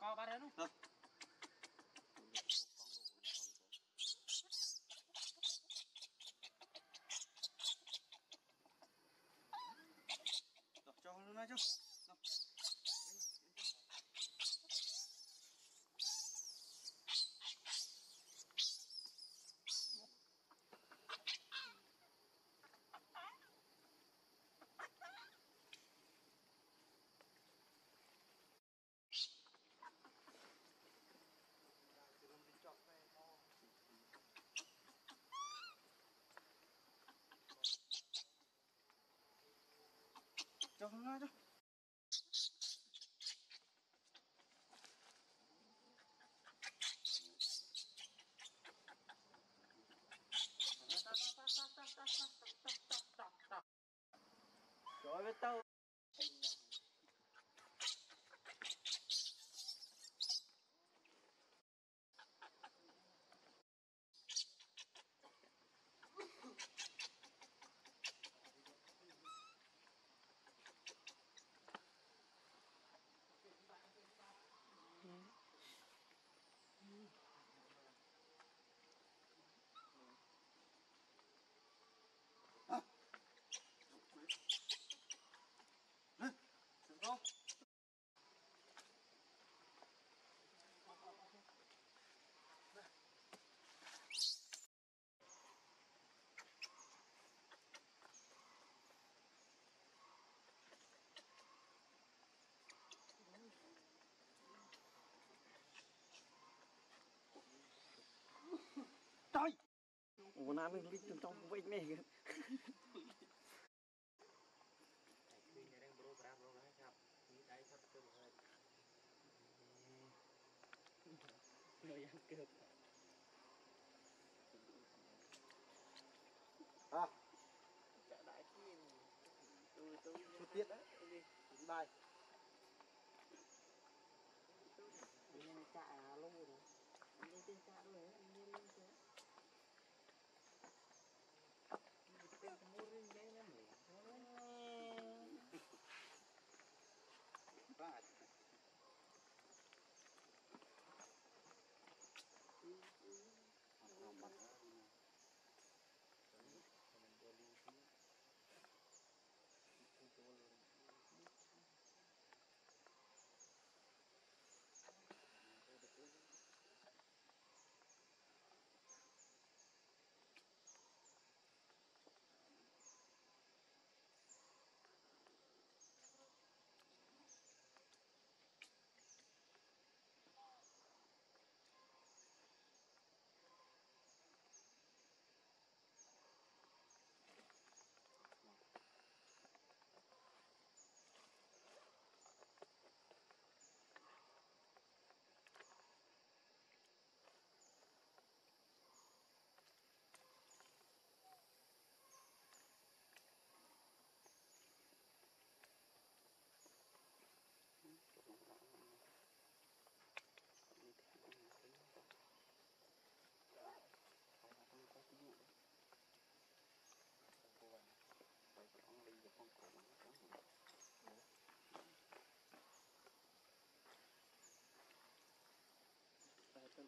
Có ba đấy luôn. Cho luôn đấy chứ. Cho nó cho. Trời ơi tao. Trời! Ủa nó đang lít trong vách này kìa. À. Chợ đại thì từ một tiết đấy. Đi bài. Mình chạy luôn rồi. Mình tin chạy luôn đấy, mình lên xuống. Cái mũ lên đây nó mệt. Bắt. Nó bắt.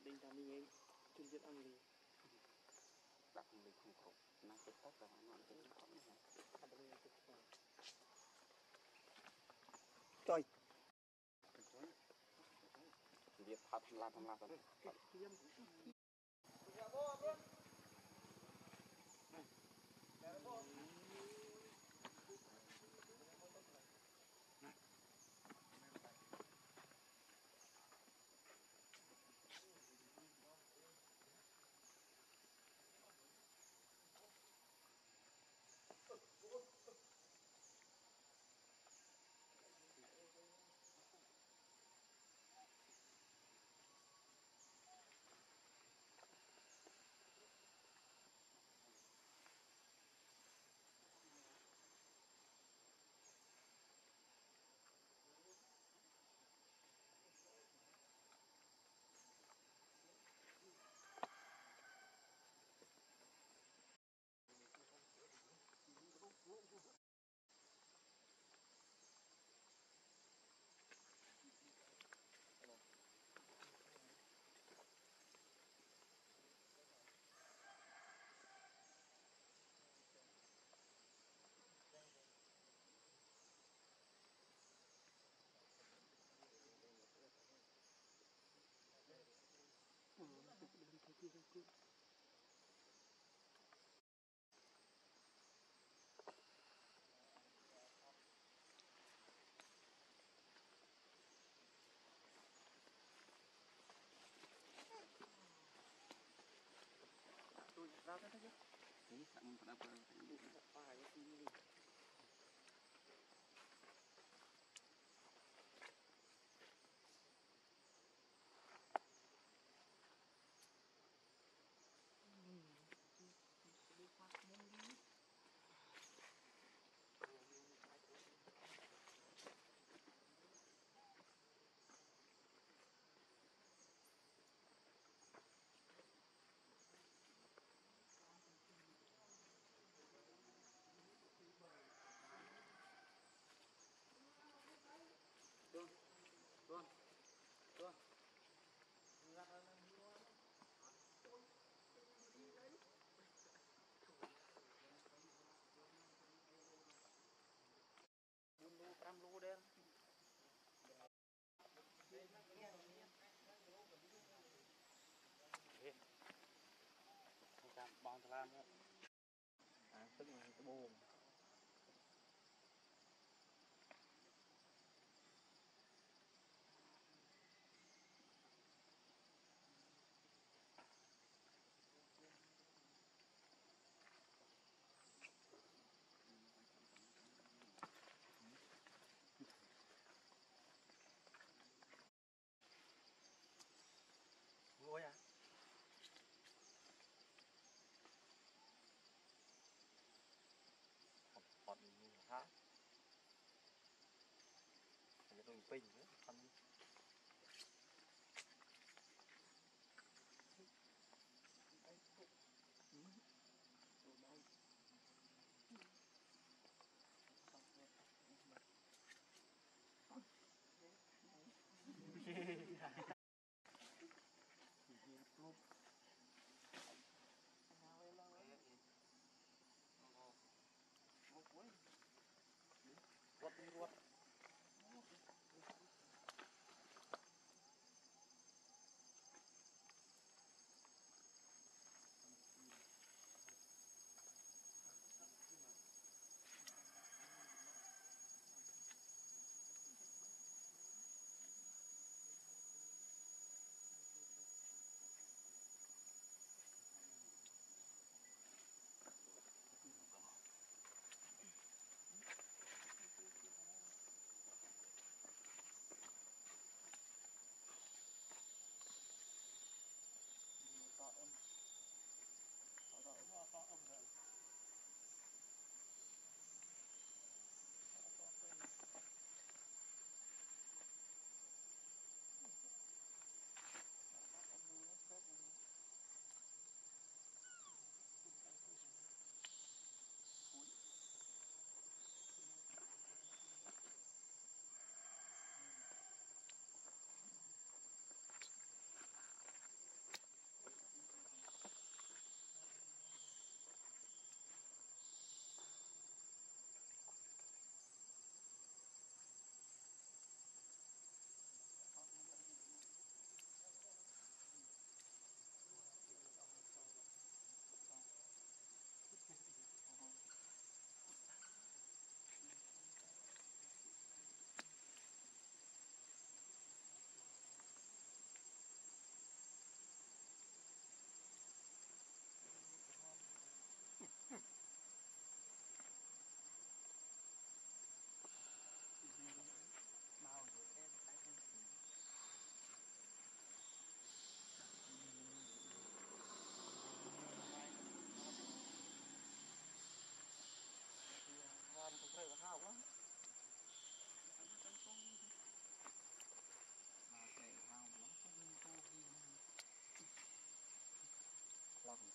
Đinh ra mình em chuyên viên ăn gì đặt mình không khổ nó sẽ tóc là nó cũng khó này trời việc học làm rồi Hãy subscribe cho kênh Ghiền Mì Gõ để không bỏ lỡ Berapa saja? Ini tak memperapa. Ini tak payah sendiri. Tuan. Bumbu pram lu đen. Cam bong tham nữa. À, tức là cái buồn. Ôi à. Còn hả? Cái đồng pin nữa, con. Đấy. Đấy. Loop. What? Hào quá, mà chạy hào lắm cái viên cô gì,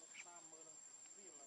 nó xa mơ đâu, riêng là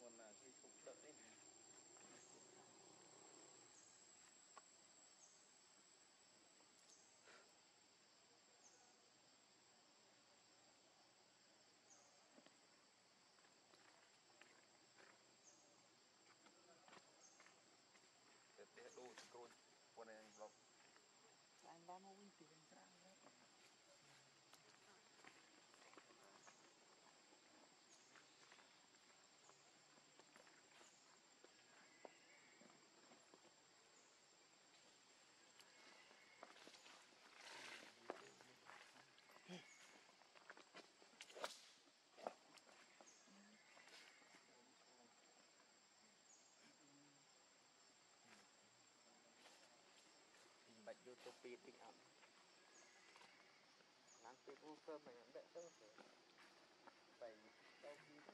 Còn là khi không đợi đấy. Để đồ thì con quần này lọc anh ba mô tiền ra bạch vô tô pi tinh ẩm ngắn pi u phơm mà ngắn đợi đâu phải đâu